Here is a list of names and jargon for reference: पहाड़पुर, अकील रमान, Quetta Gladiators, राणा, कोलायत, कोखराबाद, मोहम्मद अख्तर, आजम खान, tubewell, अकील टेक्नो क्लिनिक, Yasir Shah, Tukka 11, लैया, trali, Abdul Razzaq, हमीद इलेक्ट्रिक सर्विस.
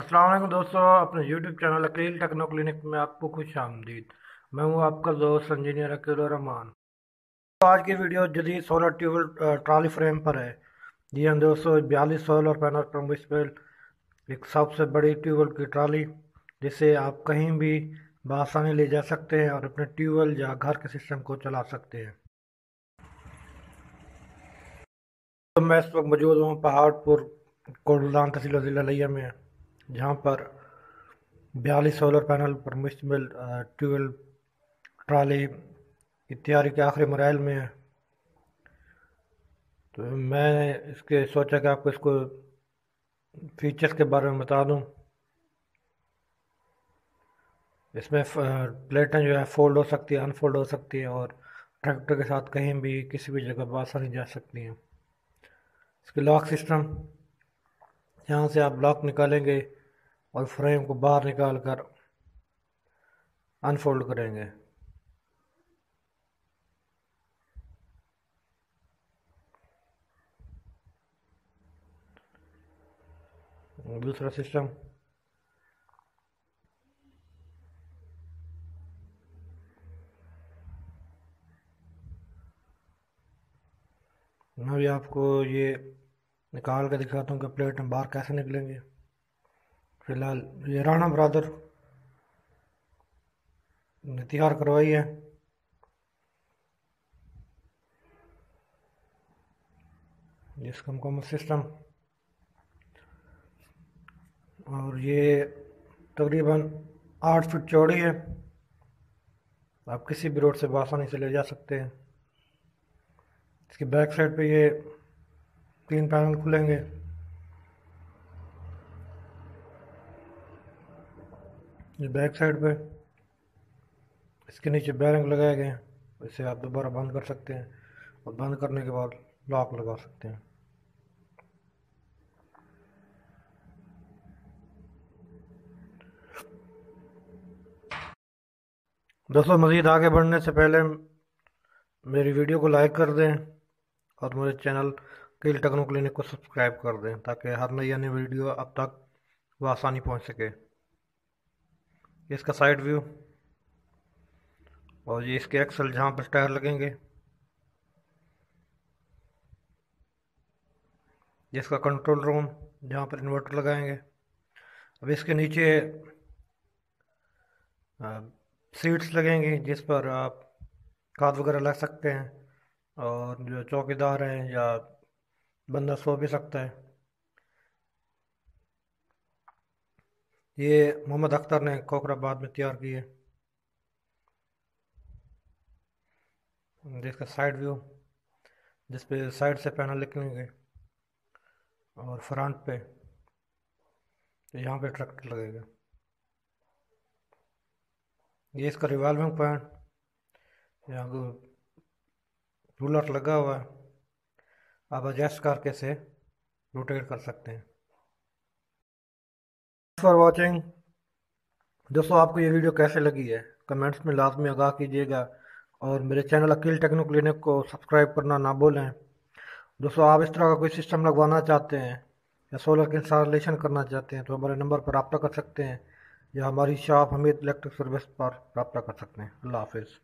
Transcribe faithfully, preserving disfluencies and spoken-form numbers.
अस्सलाम वालेकुम दोस्तों, अपने YouTube channel अकील टेक्नो क्लिनिक में आपको खुश आमदीद। मैं हूँ आपका दोस्त इंजीनियर अकील रमान। तो आज की वीडियो जदीद सोलर ट्यूबल ट्राली फ्रेम पर है। जी हाँ दोस्तों, बयालीस सोलर पैनल पर मुश्तमिल एक सबसे बड़ी ट्यूबल की ट्राली, जिसे आप कहीं भी बआसानी ले जा सकते हैं और अपने ट्यूबल या घर के सिस्टम को चला सकते हैं। तो मैं इस वक्त मौजूद हूँ पहाड़पुर कोलायत तहसील ज़िला लैया में, जहाँ पर बयालीस सोलर पैनल पर मुश्तमिल ट्यूबल ट्राली की तैयारी के आखिरी मराइल में है। तो मैंने इसके सोचा कि आपको इसको फीचर्स के बारे में बता दूं। इसमें प्लेटें जो है फोल्ड हो सकती है, अनफोल्ड हो सकती है और ट्रैक्टर के साथ कहीं भी किसी भी जगह बआसानी जा सकती हैं। इसके लॉक सिस्टम, यहाँ से आप लॉक निकालेंगे और फ्रेम को बाहर निकाल कर अनफोल्ड करेंगे। दूसरा सिस्टम, मैं भी आपको ये निकाल के दिखाता हूँ कि प्लेट में बाहर कैसे निकलेंगे। फिलहाल ये राणा ब्रादर ने तैयार करवाई है। इसका मुकम्मल सिस्टम, और ये तकरीबन आठ फीट चौड़ी है। आप किसी भी रोड से बआसानी से ले जा सकते हैं। इसकी बैक साइड पे ये तीन पैनल खुलेंगे। ये बैक साइड पे इसके नीचे बैरिंग लगाए गए हैं, इसे आप दोबारा बंद कर सकते हैं और बंद करने के बाद लॉक लगा सकते हैं। दोस्तों, मज़ीद आगे बढ़ने से पहले मेरी वीडियो को लाइक कर दें और मेरे चैनल अकील टेक्नो क्लिनिक को सब्सक्राइब कर दें ताकि हर नई नई वीडियो अब तक वो आसानी पहुँच सके। इसका साइड व्यू और ये इसके एक्सल जहाँ पर टायर लगेंगे, इसका कंट्रोल रूम जहाँ पर इन्वर्टर लगाएंगे। अब इसके नीचे सीट्स लगेंगी जिस पर आप खाद वगैरह लग सकते हैं और जो चौकीदार हैं या बंदा सो भी सकता है। ये मोहम्मद अख्तर ने कोखराबाद में तैयार किए। इसका साइड व्यू जिसपे साइड से पैनल निकलेंगे और फ्रंट पे यहाँ पे ट्रैक्टर लगेगा। ये इसका रिवॉल्विंग पॉइंट, यहाँ को रूलर लगा हुआ है, आप एडजस्ट करके इसे रोटेट कर सकते हैं। Thanks for watching. दोस्तों, आपको ये वीडियो कैसे लगी है कमेंट्स में लाजमी आगाह कीजिएगा और मेरे चैनल अकील टेक्नो क्लिनिक को सब्सक्राइब करना ना भूलें। दोस्तों, आप इस तरह का कोई सिस्टम लगवाना चाहते हैं या सोलर की इंस्टॉलेशन करना चाहते हैं तो हमारे नंबर पर रब्ता कर सकते हैं या हमारी शॉप हमीद इलेक्ट्रिक सर्विस पर रब्ता कर सकते हैं। अल्लाह हाफिज़।